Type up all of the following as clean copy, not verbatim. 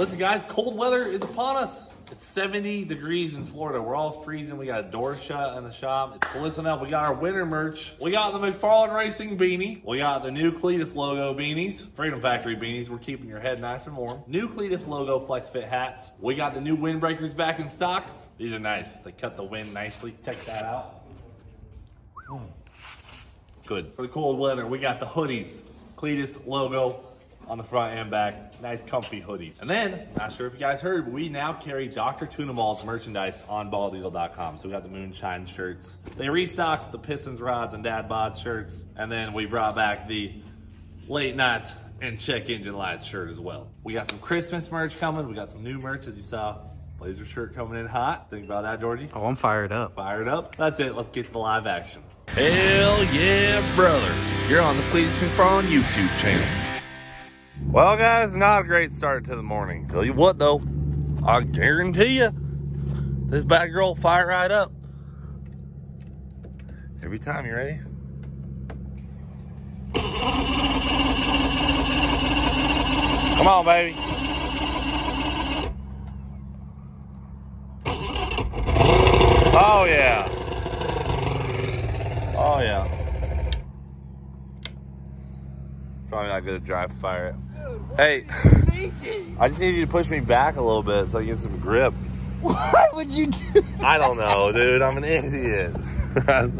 Listen guys, cold weather is upon us. It's 70 degrees in Florida. We're all freezing. We got a door shut in the shop. It's listen up. We got our winter merch. We got the McFarland Racing beanie. We got the new Cleetus Logo beanies. Freedom Factory beanies. We're keeping your head nice and warm. New Cleetus Logo flex fit hats. We got the new windbreakers back in stock. These are nice. They cut the wind nicely. Check that out. Good. For the cold weather, we got the hoodies. Cleetus Logo on the front and back. Nice comfy hoodies. And then, not sure if you guys heard, but we now carry Dr. Tunamal's merchandise on BallDiesel.com. So we got the Moonshine shirts. They restocked the Pistons rods and Dad Bods shirts. And then we brought back the Late Nights and Check Engine Lights shirt as well. We got some Christmas merch coming. We got some new merch, as you saw. Blazer shirt coming in hot. Think about that, Georgie. Oh, I'm fired up. Fired up? That's it. Let's get to the live action. Hell yeah, brother. You're on the Please Confront YouTube channel. Well guys, not a great start to the morning. Tell you what though, I guarantee you, this bad girl will fire right up. Every time, you ready? Come on, baby. Oh yeah. Oh yeah. Probably not good to drive fire it. Hey, I just need you to push me back a little bit so I get some grip. Why would you do that? I don't know, dude. I'm an idiot.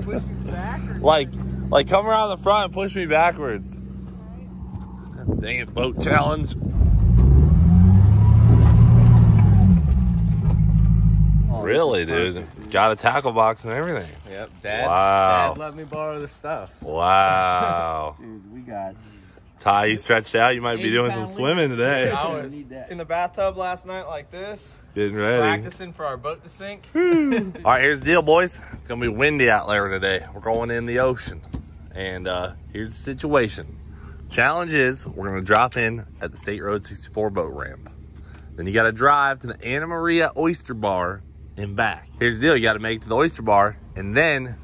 Push me back? Or like come around the front and push me backwards. Right. Dang it, boat challenge. Oh, really, dude? Got a tackle box and everything. Yep. Dad let me borrow the stuff. Wow. Dude, we got... Ty, you stretched out. You might be doing some swimming today. I was in the bathtub last night like this. Getting ready. Practicing for our boat to sink. All right, here's the deal, boys. It's going to be windy out there today. We're going in the ocean. And here's the situation. Challenge is we're going to drop in at the State Road 64 boat ramp. Then you got to drive to the Anna Maria Oyster Bar and back. Here's the deal. You got to make it to the Oyster Bar. And then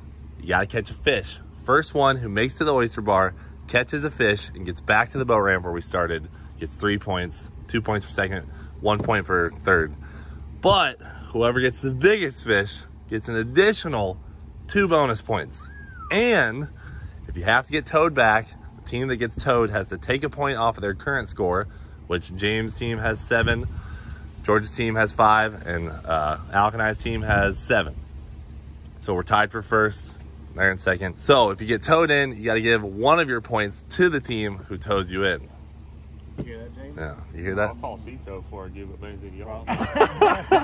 you got to catch a fish. First one who makes it to the Oyster Bar catches a fish and gets back to the boat ramp where we started, gets 3 points, 2 points for second, 1 point for third. But whoever gets the biggest fish gets an additional 2 bonus points. And if you have to get towed back, the team that gets towed has to take a point off of their current score, which James' team has 7, George's team has 5, and Alkani's team has 7. So we're tied for first. They're in second. So if you get towed in, you got to give 1 of your points to the team who tows you in. You hear that, James? Yeah. You hear that? I'll call C-Tow before I give it back to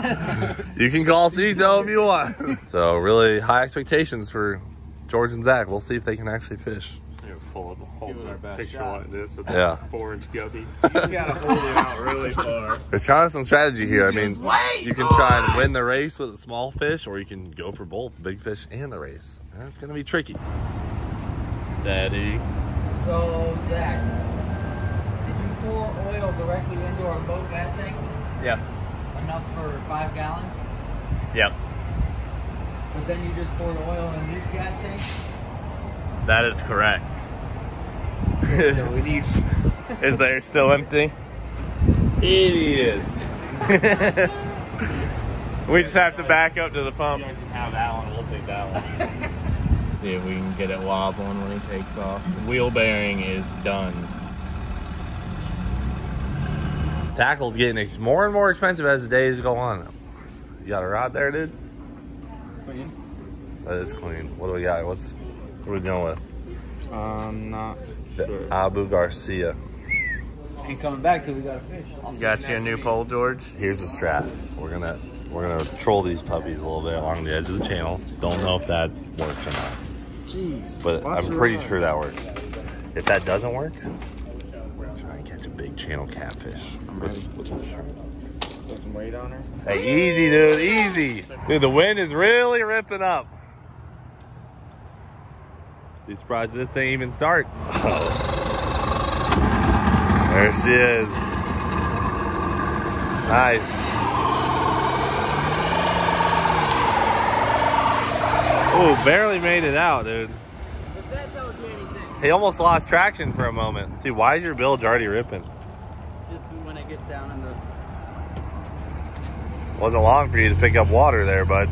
y'all. You can call C-Tow if you want. So really high expectations for George and Zach. We'll see if they can actually fish. They're full of a whole picture like this with a 4-inch guppy. You just got to hold it out really far. There's kind of some strategy here. I mean, you can try and win the race with a small fish, or you can go for both the big fish and the race. That's gonna be tricky. Steady. So, Zach, did you pour oil directly into our boat last tank? Yep. Enough for 5 gallons? Yep. But then you just poured oil in this gas tank? That is correct. Okay, so we need... Is there still empty? It is. We just have to back up to the pump. You guys can have that one. We'll take that one. See if we can get it wobbling when he takes off. The wheel bearing is done. Tackle's getting more and more expensive as the days go on. You got a rod there, dude? Clean. That is clean. What do we got? What are we going with? I'm not sure. Abu Garcia. Ain't coming back till we got a fish. You got you a new pole, George? Here's the strap. We're gonna troll these puppies a little bit along the edge of the channel. Don't know if that works or not. Jeez. But I'm pretty sure that works. If that doesn't work, try and catch a big channel catfish. Put some weight on her. Hey, easy, dude, easy. Dude, the wind is really ripping up. Be surprised if this thing even starts. Oh. There she is. Nice. Oh, barely made it out, dude. But that tells me anything. He almost lost traction for a moment. Dude, why is your bilge already ripping? Just when it gets down in the Wasn't long for you to pick up water there, bud.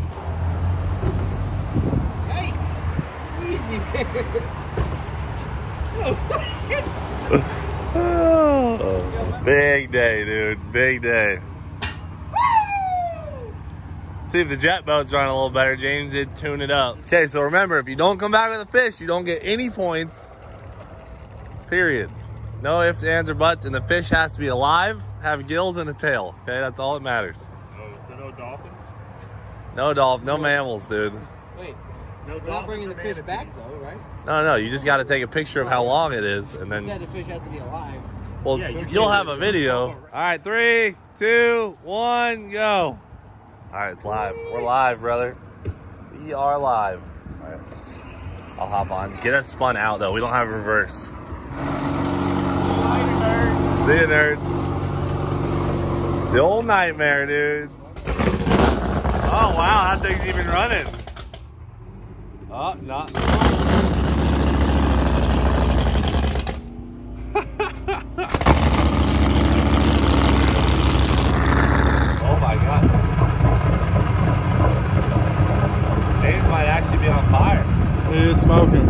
Yikes. Easy there. Oh, big day, dude. Big day. See if the jet boat's running a little better. James did tune it up. Okay, so remember, if you don't come back with a fish, you don't get any points. Period. No ifs, ands, or buts, and the fish has to be alive, have gills, and a tail. Okay, that's all that matters. Oh, so no dolphins? No dolphins, no mammals, dude. Wait, no dolphins. We're not bringing the fish back, though, right? No, no, you just got to take a picture of how long it is, and then. You said the fish has to be alive. Well, yeah, you'll have a video. All right, 3, 2, 1, go. All right, it's live. We're live, brother. We are live. All right, I'll hop on. Get us spun out though. We don't have reverse. Night, nerd. See you, nerd. The old nightmare, dude. Oh wow, that thing's even running. Oh, not. Oh my God. Might actually be on fire. It is smoking.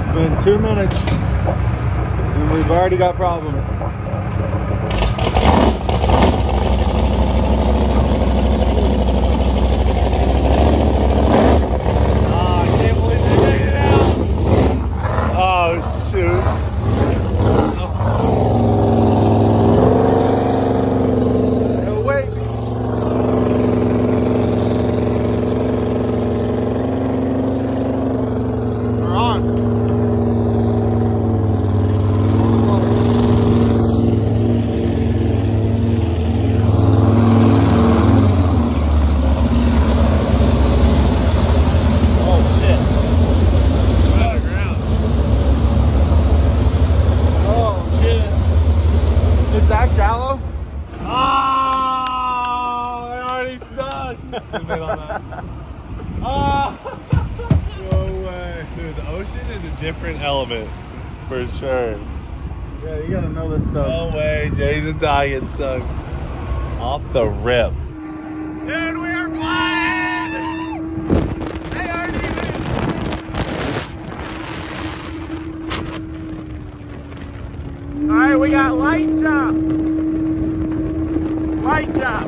It's been 2 minutes and we've already got problems. Oh, I can't believe they made it out. Oh, shoot. For sure. Yeah, you gotta know this stuff. No way, Jason's eye gets stuck. Off the rip. Dude, we are flying! They aren't even. Alright, we got light chop. Light chop.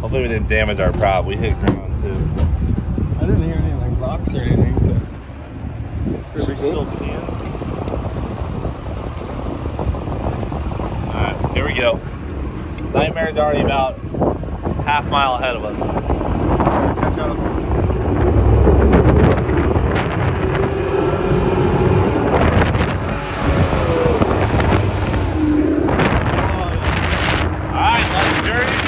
Hopefully we didn't damage our prop. We hit ground too. I didn't hear any like rocks or anything, so. Sure, we still can. Alright, here we go. Nightmare's already about half mile ahead of us. Catch up. Alright, let's journey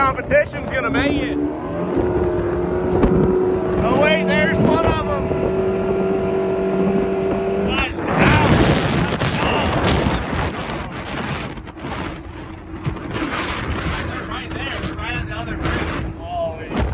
competition's gonna make it. Oh wait, there's one of them. What? Oh. They're right there. They're right at the other end. Holy shit,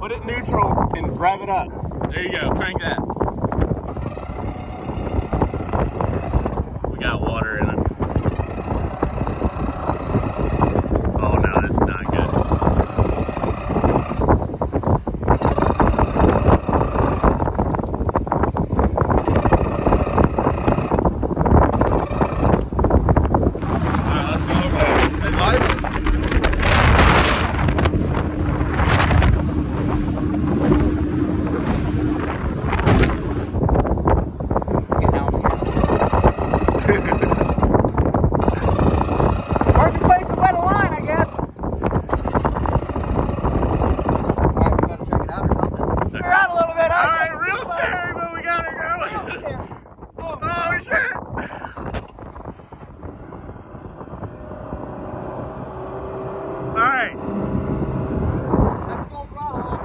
put it neutral and rev it up. There you go, crank that. We got water in it. Oh no, this is not good. Alright, let's go over there. Hey, live?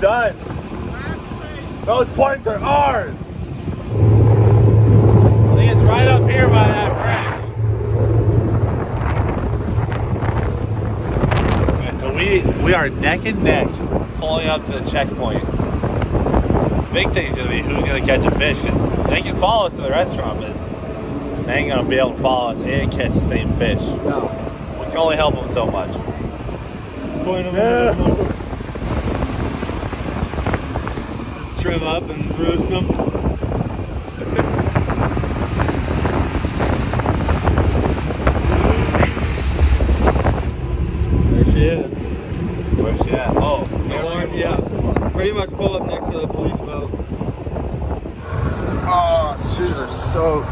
done. Those points are ours. I think it's right up here by that crash. Alright, so we are neck and neck pulling up to the checkpoint. The big thing's gonna be who's gonna catch a fish, because they can follow us to the restaurant, but they ain't gonna be able to follow us and catch the same fish. No. We can only help them so much. Yeah. Just trim up and roast them. There she is. Where's she at? Oh, alarm, yeah. Pretty much pull up next to the police boat. Oh, his shoes are soaked.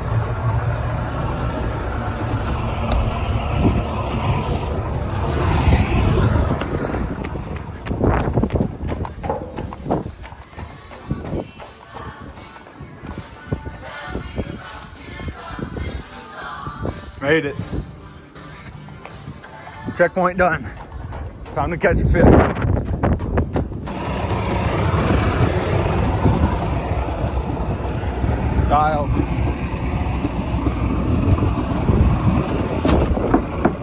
Made it. Checkpoint done. Time to catch a fish. Dialed.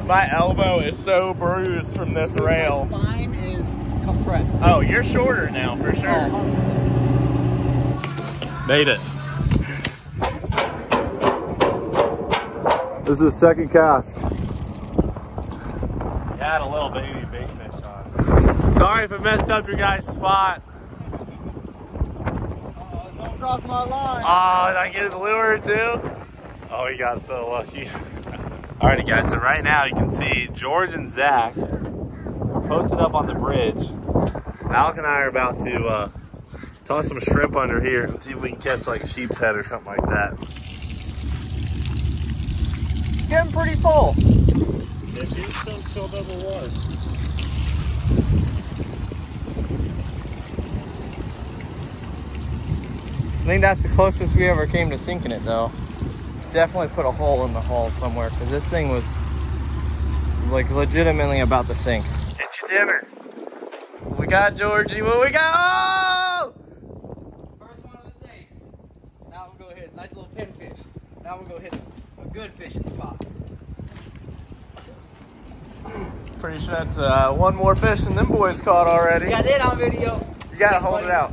My elbow is so bruised from this rail. My spine is compressed. Oh, you're shorter now for sure. Uh-huh. Made it. This is the second cast. You had a little baby big fish on. Sorry if I messed up your guys' spot. Don't cross my line. Oh, did I get his lure too? Oh, he got so lucky. Alrighty guys, so right now you can see George and Zach are posted up on the bridge. Alec and I are about to toss some shrimp under here and see if we can catch like a sheep's head or something like that. Getting pretty full. If you still filled up with water. I think that's the closest we ever came to sinking it though. Definitely put a hole in the hull somewhere because this thing was like legitimately about to sink. It's your dinner. What we got, Georgie? What we got? Oh! First one of the day. Now we'll go hit a nice little pinfish. Now we'll go hit a good fishing spot. Pretty sure that's one more fish than them boys caught already. Got it on video. You gotta hold it out.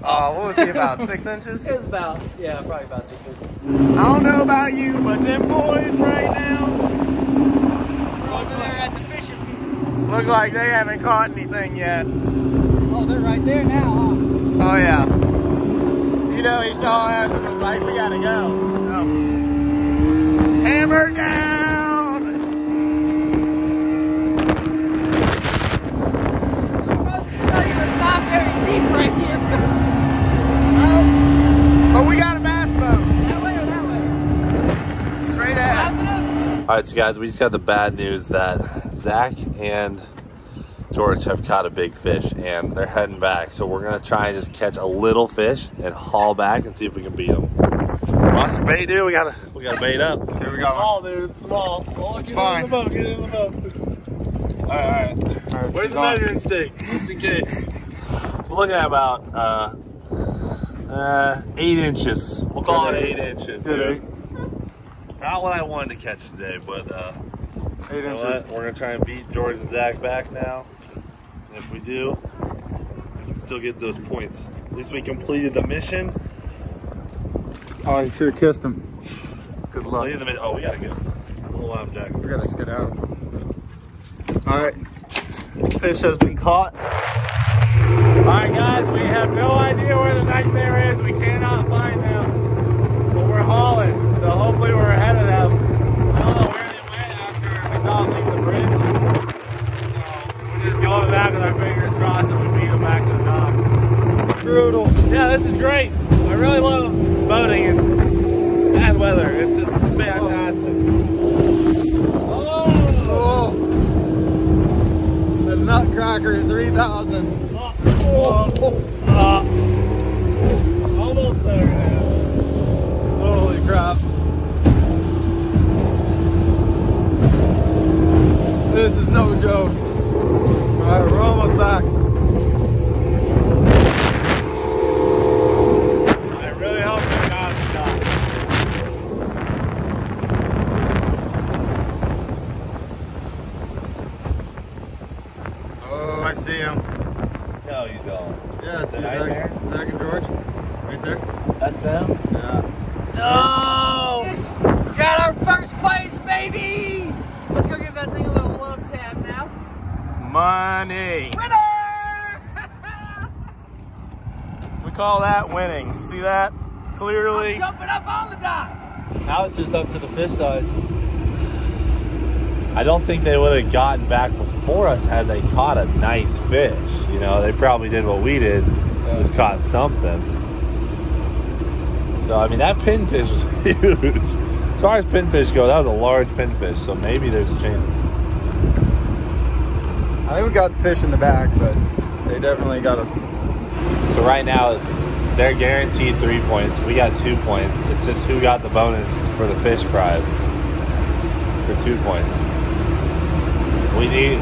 What was he about, 6 inches? It was about, yeah, probably about 6 inches. I don't know about you, but them boys right now. We're over there at the fishing pier. Look like they haven't caught anything yet. Oh, they're right there now, huh? Oh, yeah. You know, he saw us and was like, we gotta go. Hammer down! It's not very deep right here. But we got a bass boat. That way or that way? Straight ahead. Alright, so guys, we just got the bad news that Zach and George have caught a big fish and they're heading back. So we're going to try and just catch a little fish and haul back and see if we can beat them. What's the bait, dude? We gotta bait up. Here we go. Small, dude. It's small. Oh, it's fine. Get in the boat. All right. Where's the measuring stick? Just in case. We're looking at about 8 inches. We'll call it 8 inches. Dude. Not what I wanted to catch today, but 8 inches. What? We're gonna try and beat George and Zach back now. And if we do, we can still get those points. At least we completed the mission. Oh, you should have kissed him. Good luck. Oh, we gotta go. Little lime jack. We gotta skedaddle. Alright. Fish has been caught. Alright, guys, we have no idea where the nightmare is. We cannot find them. But we're hauling, so hopefully we're ahead of them. I don't know where they went after we saw them leave the bridge. So we're just going back with our fingers crossed and we beat them back to the dock. Brutal. Yeah, this is great. I really love boating in bad weather. It's just fantastic. Oh. The Nutcracker 3000. Oh. Almost there now. Holy crap. This is no joke. Alright, we're almost back. there? That's them? Yeah. No! We got our first place, baby! Let's go give that thing a little love tab now. Money! Winner! We call that winning. See that? Clearly. I'm jumping up on the dock! Now it's just up to the fish size. I don't think they would have gotten back before us had they caught a nice fish. You know, they probably did what we did, just caught something. So, I mean, that pinfish was huge. As far as pinfish go, that was a large pinfish, so maybe there's a chance. I think we got the fish in the back, but they definitely got us. So right now, they're guaranteed 3 points. We got 2 points. It's just who got the bonus for the fish prize for 2 points. We need,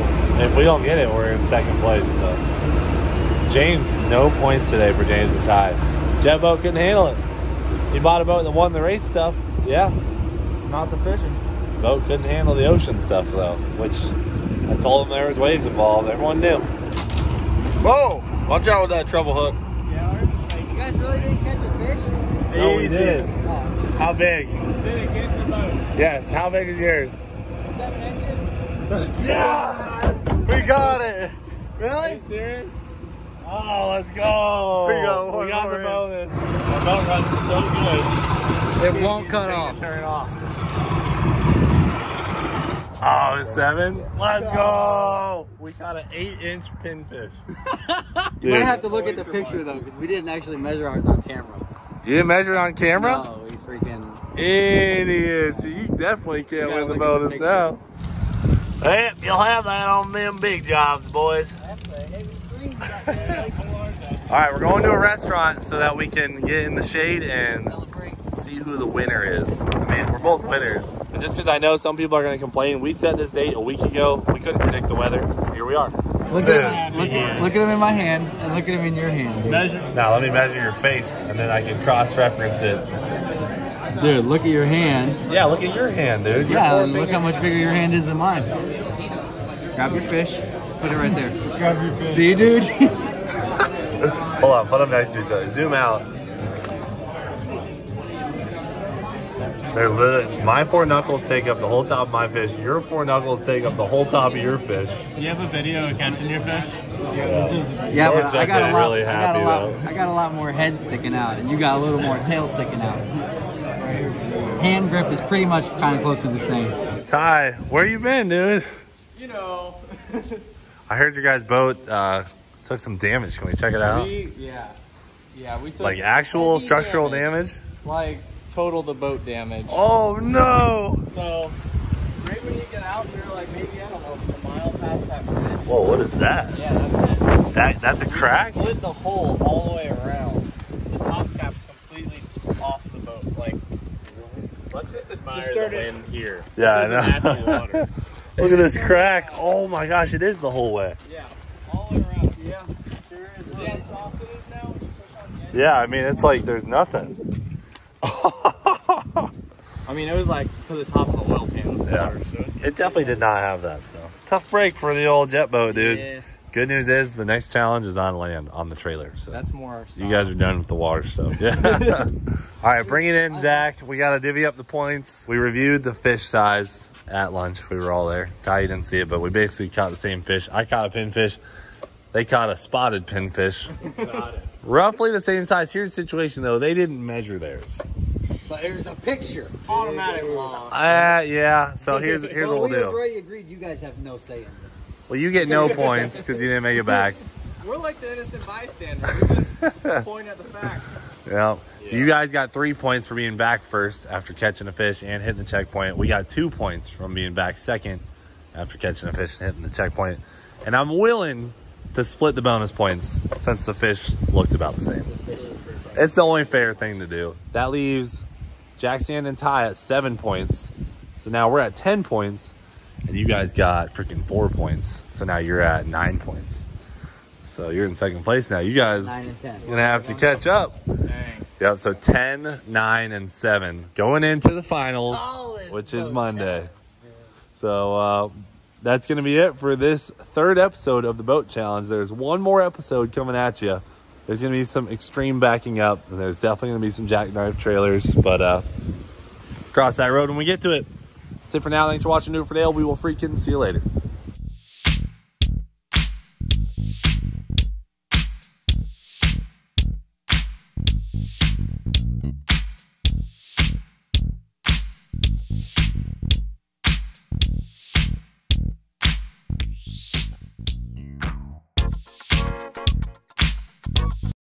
if we don't get it, we're in second place. So James, no points today for James and Ty. Jebbo couldn't handle it. He bought a boat and won the race stuff. Yeah. Not the fishing. His boat couldn't handle the ocean stuff though, which I told him there was waves involved. Everyone knew. Whoa! Watch out with that treble hook. Yeah, you guys really didn't catch a fish? No, we did. Oh. How big? Did it get the boat? Yes. How big is yours? 7 inches. Let's go! We got it! Really? Serious? Oh, let's go! We got the bonus. The boat runs so good. It won't cut off. Turn it off. Oh, it's 7? Let's go! We caught an 8-inch pinfish. You might have to look at the picture though, because we didn't actually measure ours on camera. You didn't measure it on camera? No, we freaking idiots. You definitely can't win the bonus now. Yep, you'll have that on them big jobs, boys. That's a heavy screen. Alright, we're going to a restaurant so that we can get in the shade and see who the winner is. I mean, we're both winners. And just because I know some people are going to complain, we set this date a week ago. We couldn't predict the weather. Here we are. Look at him. Look at him in my hand and look at him in your hand. Measure. Now, let me measure your face and then I can cross-reference it. Dude, look at your hand. Yeah, look at your hand, dude. Yeah, look how much bigger your hand is than mine. Grab your fish, put it right there. Grab your fish. See, dude? Hold on, put them next to each other. Zoom out. They're literally, my four knuckles take up the whole top of my fish. Your four knuckles take up the whole top of your fish. Do you have a video of catching your fish? Yeah, but I got a lot more head sticking out, and you got a little more tail sticking out. Hand grip is pretty much kind of close to the same. Ty, where you been, dude? You know. I heard your guys' boat took some damage. Can we check it out? Yeah, we took like actual structural damage? Like total the boat damage. Oh no! So right when you get out, we were like maybe I don't know a mile past that bridge. Whoa, what is that? Yeah, that's it. That's a crack? We split the hole all the way around. The top cap's completely off the boat. Like. Let's just admire the wind here. Yeah, this I know. Water. Look at this crack. Oh my gosh, it is the whole way. Yeah, all around. Yeah, sure is. See how soft it is now when you push on the edge? Yeah, I mean, it's like there's nothing. I mean, it was like to the top of the oil pan with water. So it definitely did not have that. So tough break for the old jet boat, dude. Yeah. Good news is the next challenge is on land, on the trailer. So that's more our style. You guys are done with the water stuff. Yeah. All right, bring it in, Zach. We got to divvy up the points. We reviewed the fish size at lunch. We were all there. Ty, you didn't see it, but we basically caught the same fish. I caught a pinfish. They caught a spotted pinfish. Got it. Roughly the same size. Here's the situation, though. They didn't measure theirs. But there's a picture. Automatic loss. Yeah, so here's what we'll do. We've already agreed you guys have no say in this. Well, you get no points because you didn't make it back. We're like the innocent bystander. We just point at the facts. Yeah. You guys got 3 points for being back first after catching a fish and hitting the checkpoint. We got 2 points from being back second after catching a fish and hitting the checkpoint. And I'm willing to split the bonus points since the fish looked about the same. It's the only fair thing to do. That leaves Jack, Sand, and Ty at 7 points. So now we're at 10 points. And you guys got freaking 4 points. So now you're at 9 points. So you're in second place now. You guys are going to have to catch up. Dang. Yep, so 10, 9, and 7. Going into the finals, which is Monday. So that's going to be it for this third episode of the Boat Challenge. There's one more episode coming at you There's going to be some extreme backing up, and there's definitely going to be some jackknife trailers, but cross that road when we get to it. That's it for now. Thanks for watching New for Dale. We will freaking see you later.